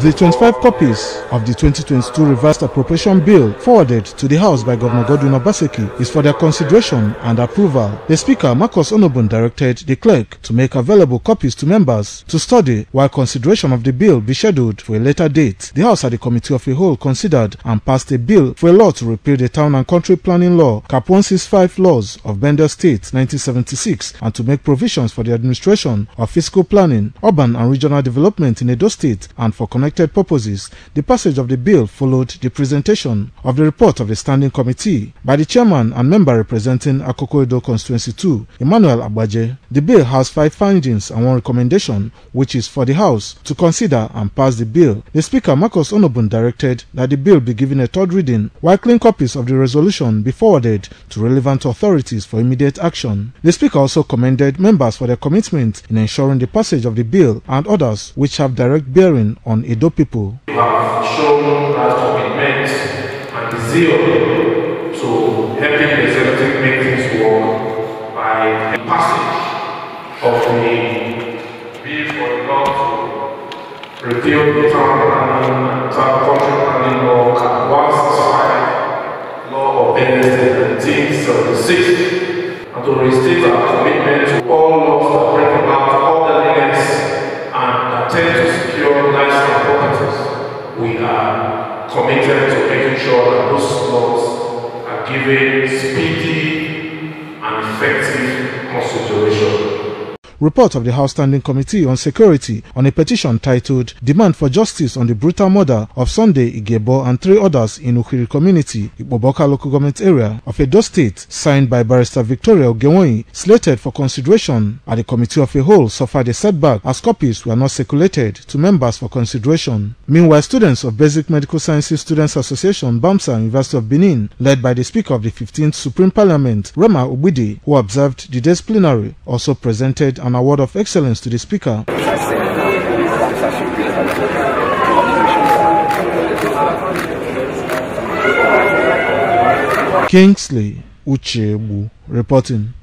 The 25 copies of the 2022 revised appropriation bill forwarded to the House by Governor Godwin Obaseki is for their consideration and approval. The Speaker, Marcos Onobun, directed the clerk to make available copies to members to study while consideration of the bill be scheduled for a later date. The House at the Committee of the Whole considered and passed a bill for a law to repeal the Town and Country Planning Law, Cap 165 laws of Benue State 1976, and to make provisions for the administration of fiscal planning, urban and regional development in Edo State, and for connecting purposes. The passage of the bill followed the presentation of the report of the Standing Committee by the Chairman and member representing Akokoido Constituency 2, Emmanuel Abaje. The bill has 5 findings and 1 recommendation, which is for the House to consider and pass the bill. The Speaker, Marcos Onobun, directed that the bill be given a 3rd reading, while clean copies of the resolution be forwarded to relevant authorities for immediate action. The Speaker also commended members for their commitment in ensuring the passage of the bill and others which have direct bearing on it. Edo people. We have shown our commitment and the zeal to helping the executive make things work by the passage of the bill for the law to repeal the Town and Country Planning Law, Cap 165, Law of Benue State 1976, and to restate our commitment to all laws that bring about orderliness and attempt to secure lives and properties. We are committed to making sure that those laws are given speedy and effective consideration. Report of the House Standing Committee on Security on a petition titled "Demand for Justice on the Brutal Murder of Sunday Igebo and 3 others in Ukhiri Community, Muboka Local Government Area of Edo State," signed by Barrister Victoria Ugewoni, slated for consideration at the Committee of the Whole, suffered a setback as copies were not circulated to members for consideration. Meanwhile, students of Basic Medical Sciences Students Association, Bamsa, University of Benin, led by the Speaker of the 15th Supreme Parliament, Rema Obidi, who observed the day's plenary, also presented an award of excellence to the Speaker. Kingsley Uchegbu reporting.